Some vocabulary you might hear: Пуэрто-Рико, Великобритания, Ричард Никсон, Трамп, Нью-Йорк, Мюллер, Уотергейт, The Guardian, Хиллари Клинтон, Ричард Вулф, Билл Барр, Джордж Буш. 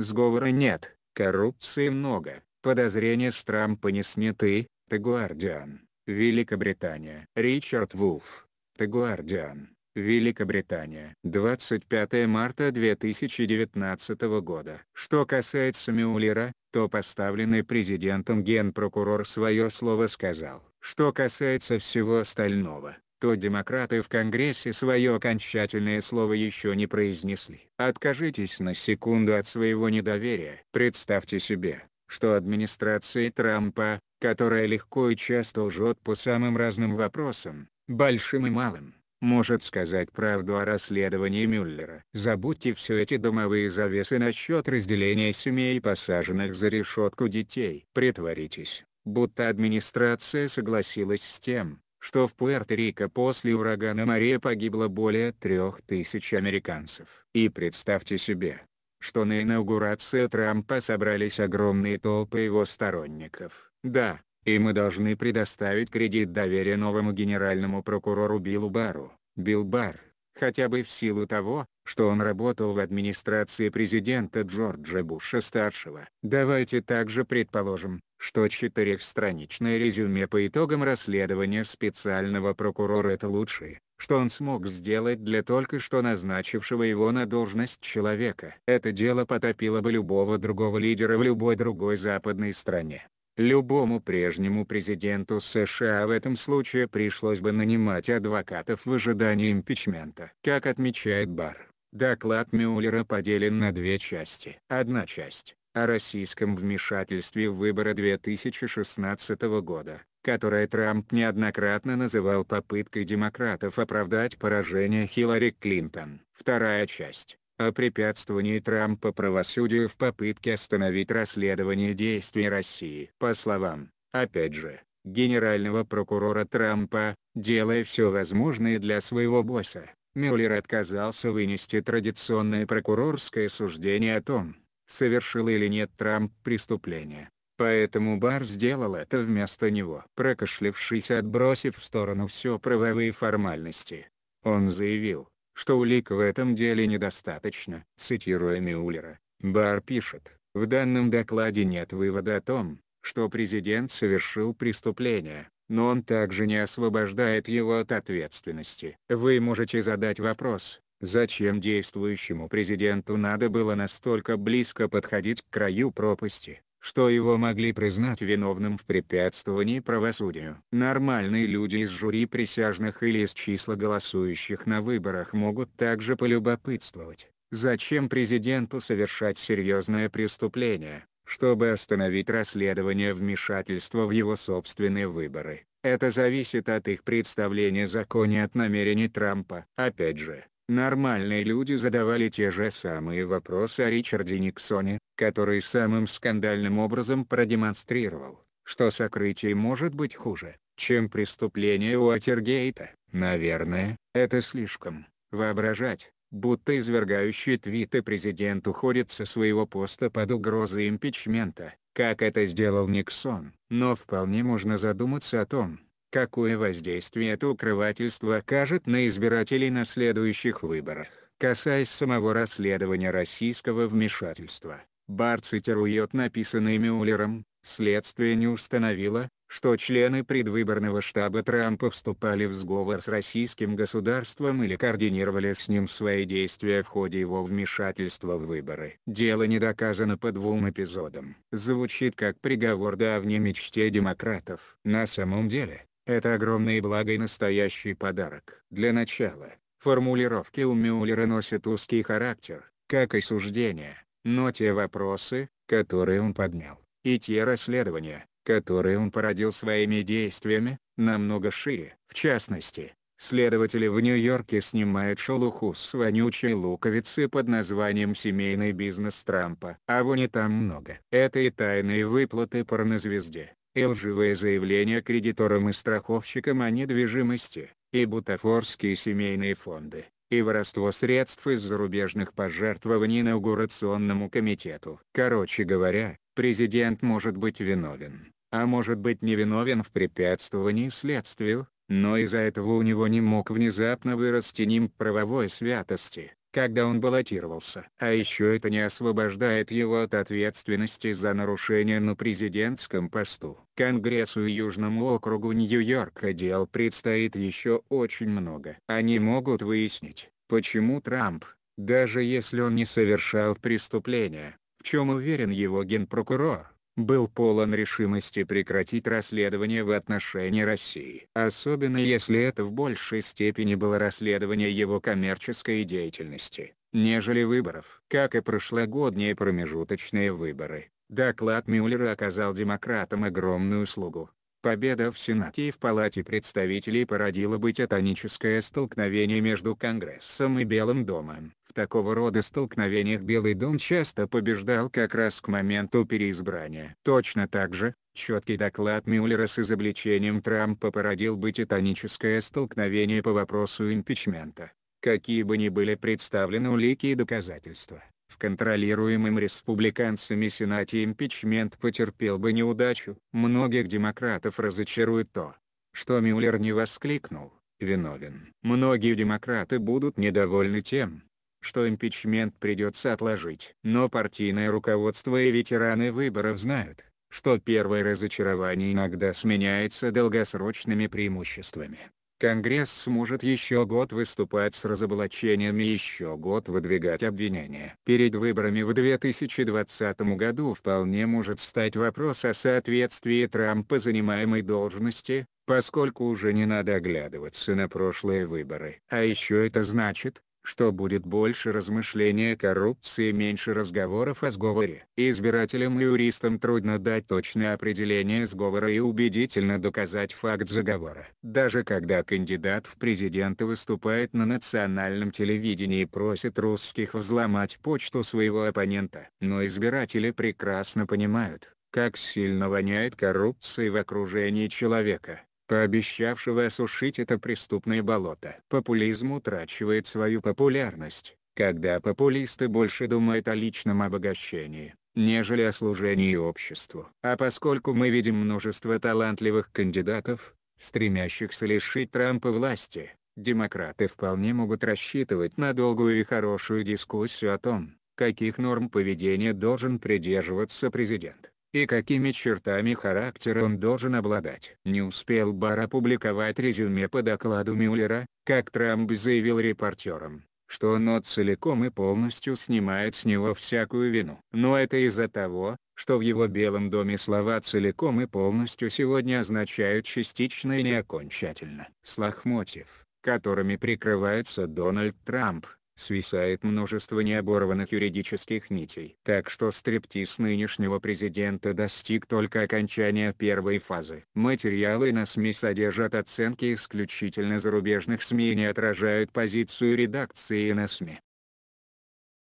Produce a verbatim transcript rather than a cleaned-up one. Сговора нет, коррупции много, подозрения с Трампа не сняты, The Guardian, Великобритания. Ричард Вулф, The Guardian, Великобритания. двадцать пятое марта две тысячи девятнадцатого года. Что касается Мюллера, то поставленный президентом генпрокурор свое слово сказал. Что касается всего остального, то демократы в Конгрессе свое окончательное слово еще не произнесли. Откажитесь на секунду от своего недоверия. Представьте себе, что администрация Трампа, которая легко и часто лжет по самым разным вопросам, большим и малым, может сказать правду о расследовании Мюллера. Забудьте все эти домовые завесы насчет разделения семей посаженных за решетку детей. Притворитесь, будто администрация согласилась с тем, что в Пуэрто-Рико после урагана Мария погибло более трех тысяч американцев. И представьте себе, что на инаугурацию Трампа собрались огромные толпы его сторонников. Да, и мы должны предоставить кредит доверия новому генеральному прокурору Биллу Барру, Билл Барр, хотя бы в силу того, что он работал в администрации президента Джорджа Буша-старшего. Давайте также предположим, что четырехстраничное резюме по итогам расследования специального прокурора — это лучшее, что он смог сделать для только что назначившего его на должность человека. Это дело потопило бы любого другого лидера в любой другой западной стране. Любому прежнему президенту США в этом случае пришлось бы нанимать адвокатов в ожидании импичмента. Как отмечает Барр, доклад Мюллера поделен на две части. Одна часть — о российском вмешательстве в выборы две тысячи шестнадцатого года, которое Трамп неоднократно называл попыткой демократов оправдать поражение Хиллари Клинтон. Вторая часть — о препятствовании Трампа правосудию в попытке остановить расследование действий России. По словам, опять же, генерального прокурора Трампа, делая все возможное для своего босса, Мюллер отказался вынести традиционное прокурорское суждение о том, совершил или нет Трамп преступление. Поэтому Барр сделал это вместо него. Прокашлявшись, отбросив в сторону все правовые формальности, он заявил, что улик в этом деле недостаточно. Цитируя Мюллера, Барр пишет: «В данном докладе нет вывода о том, что президент совершил преступление, но он также не освобождает его от ответственности». Вы можете задать вопрос, зачем действующему президенту надо было настолько близко подходить к краю пропасти, что его могли признать виновным в препятствовании правосудию. Нормальные люди из жюри присяжных или из числа голосующих на выборах могут также полюбопытствовать, зачем президенту совершать серьезное преступление, чтобы остановить расследование вмешательства в его собственные выборы. Это зависит от их представления о законе и от намерений Трампа. Опять же, нормальные люди задавали те же самые вопросы о Ричарде Никсоне, который самым скандальным образом продемонстрировал, что сокрытие может быть хуже, чем преступление Уотергейта. Наверное, это слишком — воображать, будто извергающий твиты президент уходит со своего поста под угрозой импичмента, как это сделал Никсон. Но вполне можно задуматься о том, какое воздействие это укрывательство окажет на избирателей на следующих выборах. Касаясь самого расследования российского вмешательства, Барр цитирует написанное Мюллером: «Следствие не установило, что члены предвыборного штаба Трампа вступали в сговор с российским государством или координировали с ним свои действия в ходе его вмешательства в выборы. Дело не доказано по двум эпизодам». Звучит как приговор давней мечте демократов. На самом деле, это огромное благо и настоящий подарок. Для начала, формулировки у Мюллера носят узкий характер, как и суждения, но те вопросы, которые он поднял, и те расследования, которые он породил своими действиями, намного шире. В частности, следователи в Нью-Йорке снимают шелуху с вонючей луковицы под названием «Семейный бизнес Трампа». А вони там много. Это и тайные выплаты порнозвезде, и лживые заявления кредиторам и страховщикам о недвижимости, и бутафорские семейные фонды, и воровство средств из зарубежных пожертвований инаугурационному комитету. Короче говоря, президент может быть виновен, а может быть невиновен в препятствовании следствию, но из-за этого у него не мог внезапно вырасти нимб правовой святости, когда он баллотировался. А еще это не освобождает его от ответственности за нарушение на президентском посту. Конгрессу и Южному округу Нью-Йорка дел предстоит еще очень много. Они могут выяснить, почему Трамп, даже если он не совершал преступления, в чем уверен его генпрокурор, был полон решимости прекратить расследование в отношении России. Особенно если это в большей степени было расследование его коммерческой деятельности, нежели выборов. Как и прошлогодние промежуточные выборы, доклад Мюллера оказал демократам огромную услугу. Победа в Сенате и в Палате представителей породила бы титаническое столкновение между Конгрессом и Белым домом. В такого рода столкновениях Белый дом часто побеждал как раз к моменту переизбрания. Точно так же, четкий доклад Мюллера с изобличением Трампа породил бы титаническое столкновение по вопросу импичмента. Какие бы ни были представлены улики и доказательства, в контролируемом республиканцами Сенате импичмент потерпел бы неудачу. Многих демократов разочарует то, что Мюллер не воскликнул «виновен». Многие демократы будут недовольны тем, что импичмент придется отложить. Но партийное руководство и ветераны выборов знают, что первое разочарование иногда сменяется долгосрочными преимуществами. Конгресс сможет еще год выступать с разоблачениями и еще год выдвигать обвинения. Перед выборами в две тысячи двадцатом году вполне может стать вопрос о соответствии Трампа занимаемой должности, поскольку уже не надо оглядываться на прошлые выборы. А еще это значит, что будет больше размышления о коррупции и меньше разговоров о сговоре. Избирателям и юристам трудно дать точное определение сговора и убедительно доказать факт заговора. Даже когда кандидат в президенты выступает на национальном телевидении и просит русских взломать почту своего оппонента. Но избиратели прекрасно понимают, как сильно воняет коррупция в окружении человека, пообещавшего осушить это преступное болото. Популизм утрачивает свою популярность, когда популисты больше думают о личном обогащении, нежели о служении обществу. А поскольку мы видим множество талантливых кандидатов, стремящихся лишить Трампа власти, демократы вполне могут рассчитывать на долгую и хорошую дискуссию о том, каких норм поведения должен придерживаться президент и какими чертами характера он должен обладать. Не успел Барр опубликовать резюме по докладу Мюллера, как Трамп заявил репортерам, что оно целиком и полностью снимает с него всякую вину. Но это из-за того, что в его Белом доме слова «целиком и полностью» сегодня означают частично и не окончательно. С лохмотьев, которыми прикрывается Дональд Трамп, свисает множество необорванных юридических нитей. Так что стриптиз нынешнего президента достиг только окончания первой фазы. Материалы на СМИ содержат оценки исключительно зарубежных СМИ и не отражают позицию редакции на СМИ.